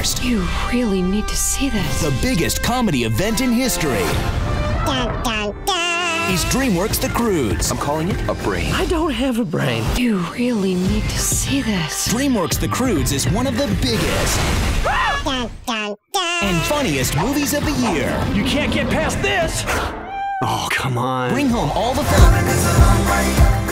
first. You really need to see this. The biggest comedy event in history. Dun, dun, dun. Is DreamWorks The Croods. I'm calling it a brain. I don't have a brain. You really need to see this. DreamWorks The Croods is one of the biggest and funniest movies of the year. You can't get past this. Oh, come on. Bring home all the fun.